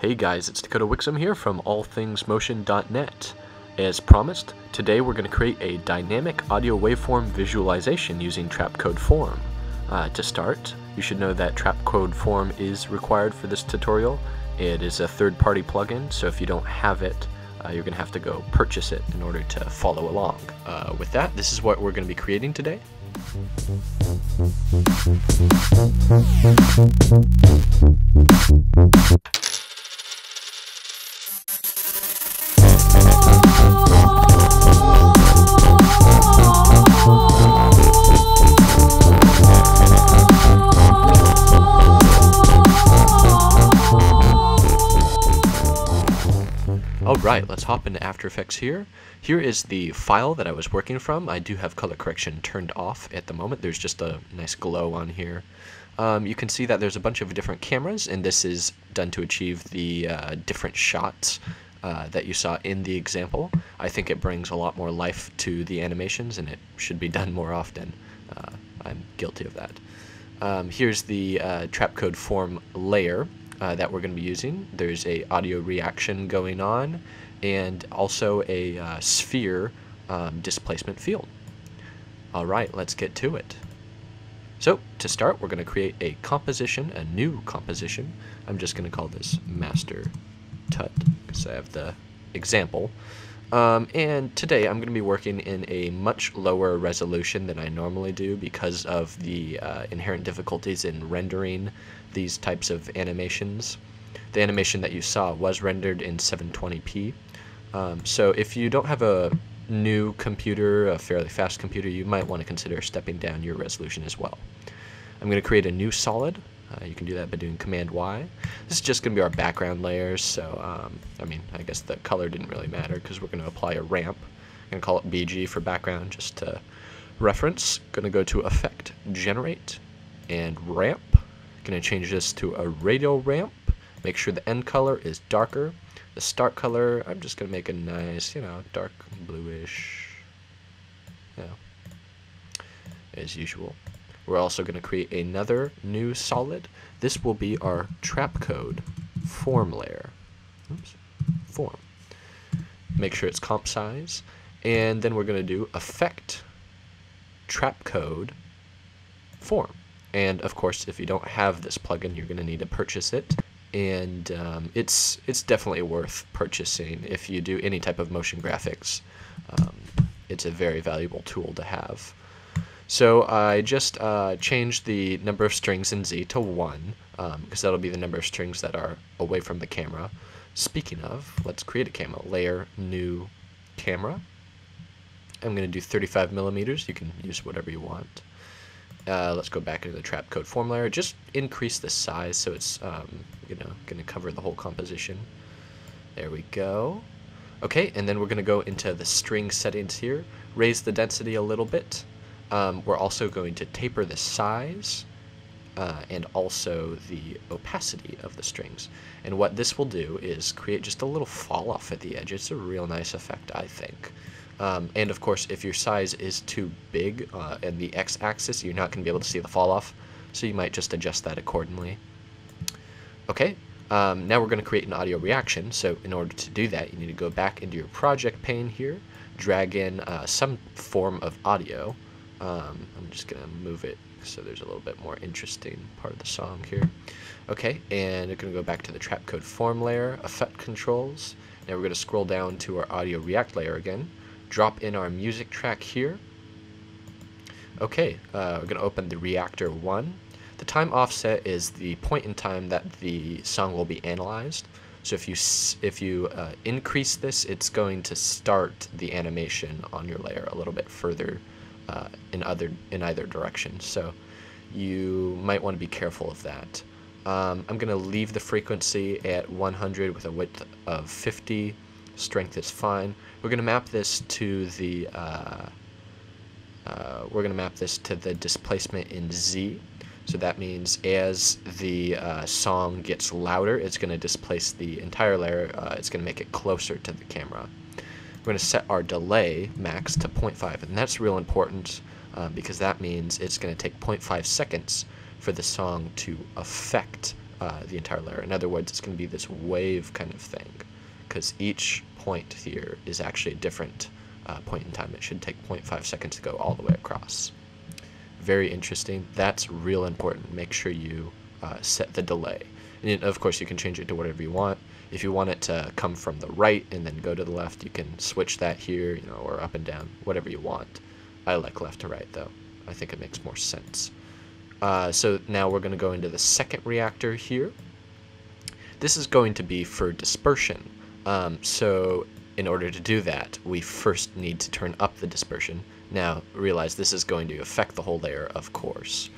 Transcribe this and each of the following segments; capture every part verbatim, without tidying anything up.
Hey guys, it's Dakota Wixom here from all things motion dot net. As promised, today we're going to create a dynamic audio waveform visualization using Trapcode Form. Uh, to start, you should know that Trapcode Form is required for this tutorial. It is a third-party plugin, so if you don't have it, uh, you're going to have to go purchase it in order to follow along. Uh, with that, this is what we're going to be creating today. Alright, let's hop into After Effects here. Here is the file that I was working from. I do have color correction turned off at the moment. There's just a nice glow on here. Um, you can see that there's a bunch of different cameras, and this is done to achieve the uh, different shots uh, that you saw in the example. I think it brings a lot more life to the animations, and it should be done more often. Uh, I'm guilty of that. Um, here's the uh, Trapcode Form layer Uh, that we're going to be using. There's a audio reaction going on, and also a uh, sphere um, displacement field. All right, let's get to it. So to start, we're going to create a composition, a new composition. I'm just going to call this master tut because I have the example. Um, and today I'm going to be working in a much lower resolution than I normally do because of the uh, inherent difficulties in rendering these types of animations. The animation that you saw was rendered in seven twenty p. Um, so if you don't have a new computer, a fairly fast computer, you might want to consider stepping down your resolution as well. I'm going to create a new solid. Uh, you can do that by doing command Y. This is just going to be our background layers, so um, I mean, I guess the color didn't really matter because we're going to apply a ramp. I'm going to call it B G for background just to reference. Going to go to Effect, Generate, and Ramp. Going to change this to a radial ramp. Make sure the end color is darker. The start color, I'm just going to make a nice, you know, dark bluish, you know, as usual. We're also going to create another new solid. This will be our Trapcode Form layer. Oops, form. Make sure it's comp size. And then we're going to do Effect, Trapcode Form. And of course, if you don't have this plugin, you're going to need to purchase it. And um, it's, it's definitely worth purchasing if you do any type of motion graphics. Um, it's a very valuable tool to have. So I just uh, changed the number of strings in Z to one, because um, that'll be the number of strings that are away from the camera. Speaking of, let's create a camera. Layer, new camera. I'm going to do thirty-five millimeters. You can use whatever you want. Uh, let's go back into the Trapcode Form layer. Just increase the size so it's um, you know, going to cover the whole composition. There we go. Okay, and then we're going to go into the string settings here. Raise the density a little bit. Um, we're also going to taper the size uh, and also the opacity of the strings. And what this will do is create just a little fall off at the edge. It's a real nice effect, I think. Um, and of course, if your size is too big uh, and the x-axis, you're not going to be able to see the fall off. So you might just adjust that accordingly. Okay, um, now we're going to create an audio reaction. So in order to do that, you need to go back into your project pane here, drag in uh, some form of audio. Um, I'm just going to move it so there's a little bit more interesting part of the song here. Okay, and we're going to go back to the Trapcode Form layer, Effect Controls. Now we're going to scroll down to our Audio React layer again. Drop in our music track here. Okay, uh, we're going to open the Reactor one. The time offset is the point in time that the song will be analyzed. So if you, if you uh, increase this, it's going to start the animation on your layer a little bit further Uh, in other in either direction, so you might want to be careful of that. Um, I'm going to leave the frequency at one hundred with a width of fifty. Strength is fine. We're going to map this to the uh, uh, we're going to map this to the displacement in Z. So that means as the uh, song gets louder, it's going to displace the entire layer. Uh, it's going to make it closer to the camera. We're going to set our delay max to zero point five, and that's real important uh, because that means it's going to take zero point five seconds for the song to affect uh, the entire layer. In other words, it's going to be this wave kind of thing, because each point here is actually a different uh, point in time. It should take zero point five seconds to go all the way across. Very interesting. That's real important. Make sure you uh, set the delay. And of course, you can change it to whatever you want. If you want it to come from the right and then go to the left, you can switch that here, you know, or up and down, whatever you want. I like left to right, though. I think it makes more sense. Uh, so now we're going to go into the second reactor here. This is going to be for dispersion. Um, so in order to do that, we first need to turn up the dispersion. Now, realize this is going to affect the whole layer, of course.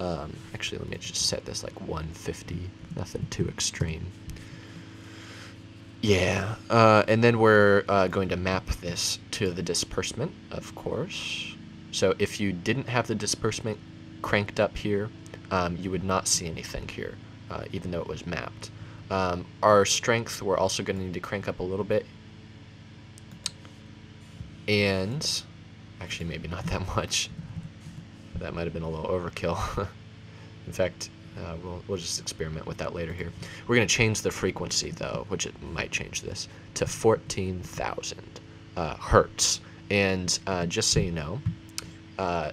Um, actually, let me just set this like one fifty, nothing too extreme. Yeah, uh, and then we're uh, going to map this to the disbursement, of course. So if you didn't have the disbursement cranked up here, um, you would not see anything here, uh, even though it was mapped. Um, our strength, we're also going to need to crank up a little bit. And, actually maybe not that much. That might have been a little overkill. In fact, uh, we'll, we'll just experiment with that later here. We're going to change the frequency, though, which it might change this, to fourteen thousand uh, hertz. And uh, just so you know, uh,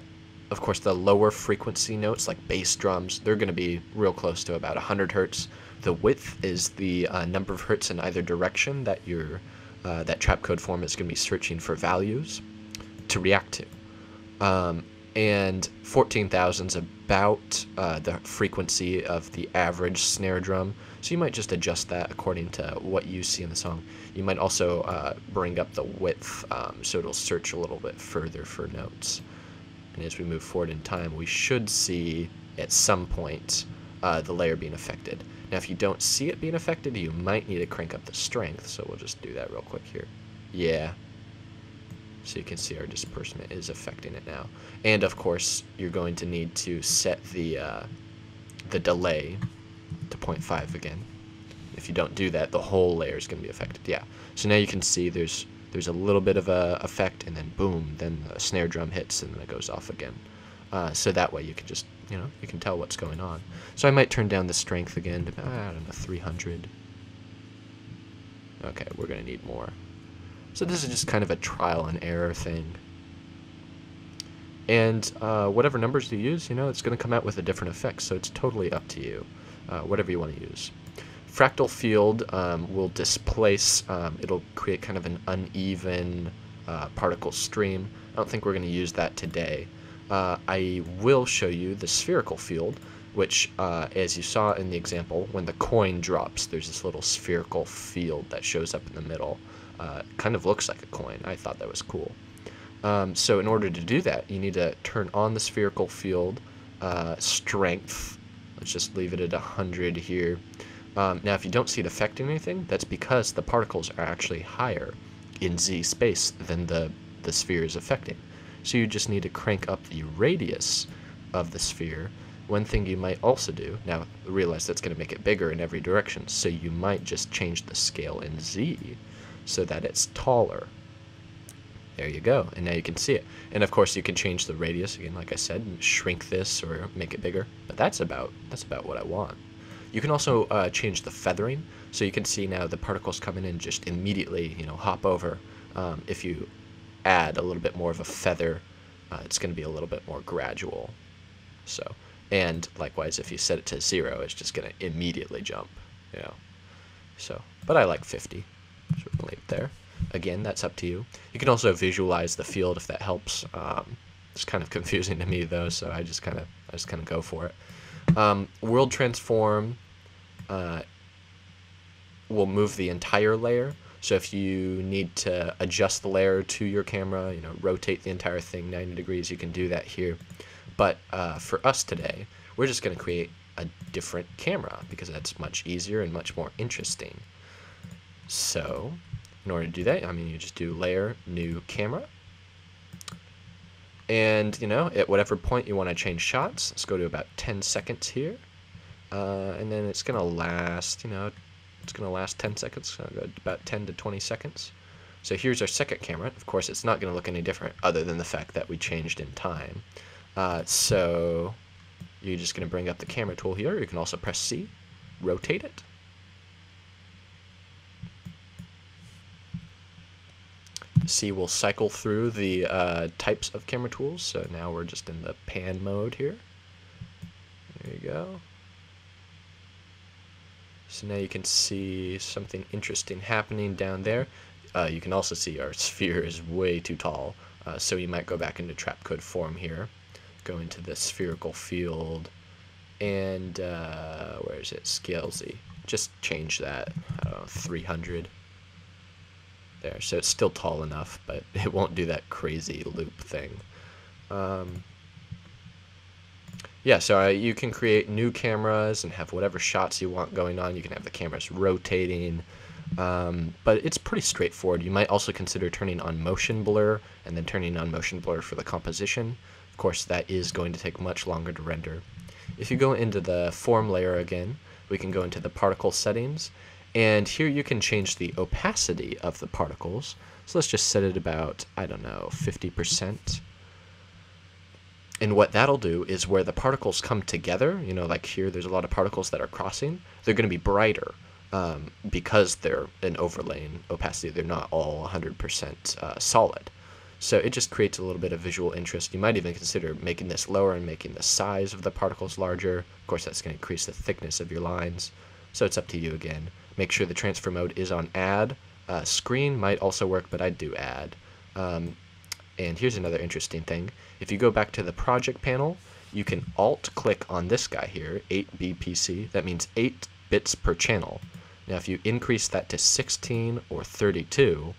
of course, the lower frequency notes, like bass drums, they're going to be real close to about one hundred hertz. The width is the uh, number of hertz in either direction that your uh, that Trapcode Form is going to be searching for values to react to. Um, and fourteen thousand is about uh, the frequency of the average snare drum, so you might just adjust that according to what you see in the song. You might also uh, bring up the width, um, so it'll search a little bit further for notes. And as we move forward in time, we should see at some point uh, the layer being affected. Now if you don't see it being affected, you might need to crank up the strength, so we'll just do that real quick here. Yeah. So you can see our disbursement is affecting it now. And of course, you're going to need to set the uh, the delay to zero point five again. If you don't do that, the whole layer is going to be affected. Yeah. So now you can see there's there's a little bit of a effect, and then boom, then a snare drum hits, and then it goes off again. Uh, so that way you can just, you know, you can tell what's going on. So I might turn down the strength again to about, I don't know, three hundred. Okay, we're going to need more. So this is just kind of a trial and error thing. And uh, whatever numbers you use, you know, it's going to come out with a different effect, so it's totally up to you, uh, whatever you want to use. Fractal field um, will displace, um, it'll create kind of an uneven uh, particle stream. I don't think we're going to use that today. Uh, I will show you the spherical field, which, uh, as you saw in the example, when the coin drops, there's this little spherical field that shows up in the middle. Uh, kind of looks like a coin. I thought that was cool. Um, so in order to do that, you need to turn on the spherical field, uh, strength. Let's just leave it at one hundred here. Um, now if you don't see it affecting anything, that's because the particles are actually higher in Z space than the, the sphere is affecting. So you just need to crank up the radius of the sphere. One thing you might also do, now realize that's going to make it bigger in every direction, so you might just change the scale in Z so that it's taller. There you go, and now you can see it. And of course you can change the radius again, like I said, and shrink this or make it bigger, but that's about that's about what I want. You can also uh, change the feathering, so you can see now the particles coming in just immediately, you know, hop over. Um, if you add a little bit more of a feather, uh, it's going to be a little bit more gradual. So, and likewise, if you set it to zero, it's just going to immediately jump, you know. So, but I like fifty. So we're going to leave it there. Again, that's up to you. You can also visualize the field if that helps. Um, it's kind of confusing to me though, so I just kind of I just kind of go for it. Um, world transform uh, will move the entire layer. So if you need to adjust the layer to your camera, you know, rotate the entire thing ninety degrees, you can do that here. But uh, for us today, we're just going to create a different camera because that's much easier and much more interesting. So, in order to do that, I mean, you just do layer, new camera, and, you know, at whatever point you want to change shots, let's go to about ten seconds here, uh, and then it's going to last, you know, it's going to last ten seconds, so I'll go about ten to twenty seconds. So here's our second camera. Of course, it's not going to look any different other than the fact that we changed in time. Uh, so, you're just going to bring up the camera tool here. You can also press C, rotate it. See, we'll cycle through the uh, types of camera tools. So now we're just in the pan mode here. There you go. So now you can see something interesting happening down there. Uh, you can also see our sphere is way too tall. Uh, so you might go back into Trapcode Form here, go into the spherical field, and uh, where is it? Scale Z. Just change that, I don't know, three hundred. There. So it's still tall enough, but it won't do that crazy loop thing. Um, yeah, so uh, you can create new cameras and have whatever shots you want going on. You can have the cameras rotating, um, but it's pretty straightforward. You might also consider turning on motion blur and then turning on motion blur for the composition. Of course, that is going to take much longer to render. If you go into the form layer again, we can go into the particle settings. And here you can change the opacity of the particles. So let's just set it about, I don't know, fifty percent. And what that'll do is where the particles come together, you know, like here there's a lot of particles that are crossing, they're going to be brighter um, because they're an overlaying opacity. They're not all one hundred percent uh, solid. So it just creates a little bit of visual interest. You might even consider making this lower and making the size of the particles larger. Of course, that's going to increase the thickness of your lines. So it's up to you again. Make sure the transfer mode is on add. Uh, screen might also work, but I do add. Um, and here's another interesting thing. If you go back to the project panel, you can alt-click on this guy here, eight B P C. That means eight bits per channel. Now, if you increase that to sixteen or thirty-two,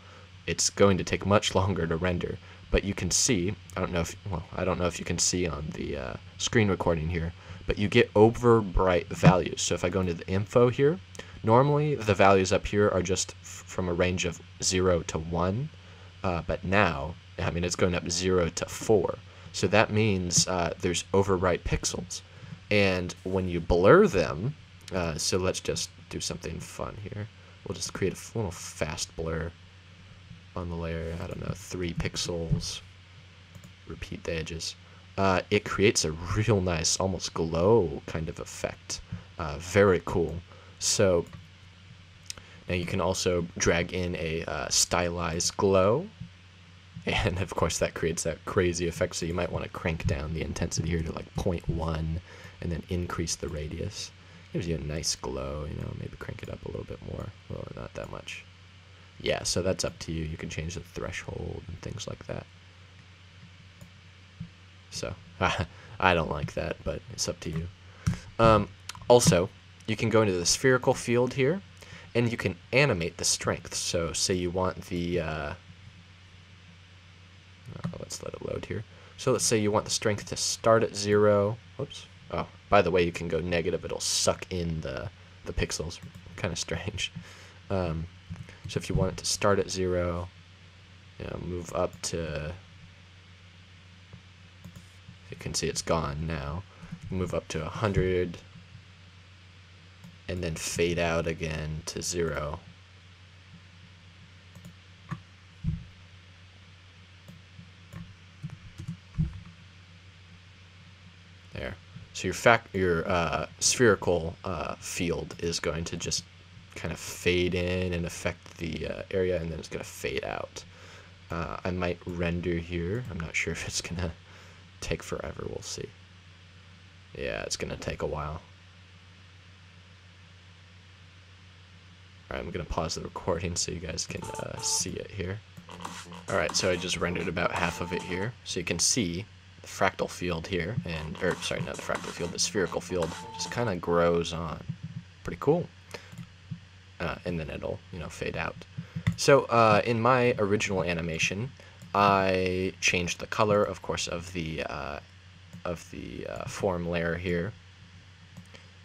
it's going to take much longer to render. But you can see, I don't know if well, I don't know if you can see on the uh, screen recording here, but you get over bright values. So if I go into the info here. Normally, the values up here are just from a range of zero to one, uh, but now, I mean, it's going up zero to four. So that means uh, there's overwrite pixels. And when you blur them, uh, so let's just do something fun here. We'll just create a little fast blur on the layer, I don't know, three pixels, repeat the edges. Uh, it creates a real nice, almost glow kind of effect. Uh, very cool. So now you can also drag in a uh, stylized glow, and of course that creates that crazy effect, so you might want to crank down the intensity here to like zero point one and then increase the radius. Gives you a nice glow, you know, maybe crank it up a little bit more, well, not that much. Yeah, so that's up to you. You can change the threshold and things like that. So, I don't like that, but it's up to you. Um, also, you can go into the spherical field here, and you can animate the strength. So say you want the, uh, oh, let's let it load here. So let's say you want the strength to start at zero. Whoops. Oh, by the way, you can go negative. It'll suck in the, the pixels. Kind of strange. Um, so if you want it to start at zero, you know, move up to, you can see it's gone now. Move up to one hundred. And then fade out again to zero. There. So your fact your uh, spherical uh, field is going to just kind of fade in and affect the uh, area, and then it's going to fade out. Uh, I might render here. I'm not sure if it's going to take forever. We'll see. Yeah, it's going to take a while. Alright, I'm going to pause the recording so you guys can uh, see it here. Alright, so I just rendered about half of it here. So you can see the fractal field here, and, or sorry, not the fractal field, the spherical field just kind of grows on. Pretty cool. Uh, and then it'll, you know, fade out. So uh, in my original animation, I changed the color, of course, of the, uh, of the uh, form layer here.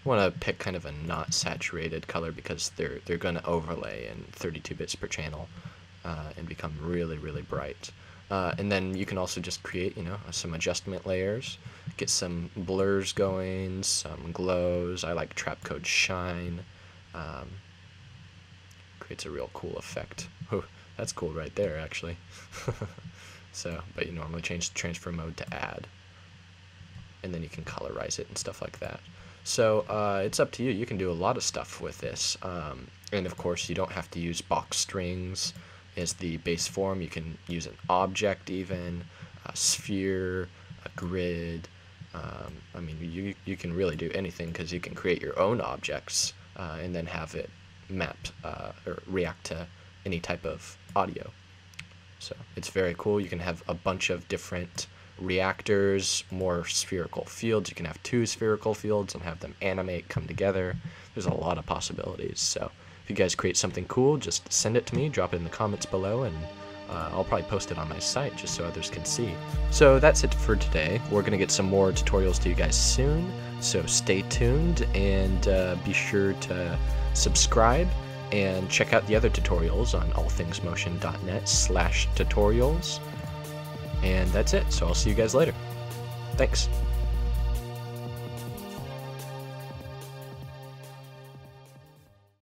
I want to pick kind of a not saturated color because they're they're going to overlay in thirty-two bits per channel uh, and become really really bright. Uh, and then you can also just create, you know, some adjustment layers, get some blurs going, some glows. I like Trapcode Shine. Um, creates a real cool effect. Oh, that's cool right there actually. So, but you normally change the transfer mode to add, and then you can colorize it and stuff like that. So uh, it's up to you. You can do a lot of stuff with this. Um, and of course, you don't have to use box strings as the base form. You can use an object even, a sphere, a grid. Um, I mean, you, you can really do anything because you can create your own objects uh, and then have it map uh, or react to any type of audio. So it's very cool. You can have a bunch of different reactors, more spherical fields. You can have two spherical fields and have them animate, come together. There's a lot of possibilities. So if you guys create something cool, just send it to me, drop it in the comments below, and uh, I'll probably post it on my site just so others can see. So that's it for today. We're going to get some more tutorials to you guys soon, so stay tuned and uh, be sure to subscribe and check out the other tutorials on all things motion dot net slash tutorials. And that's it, so I'll see you guys later. Thanks.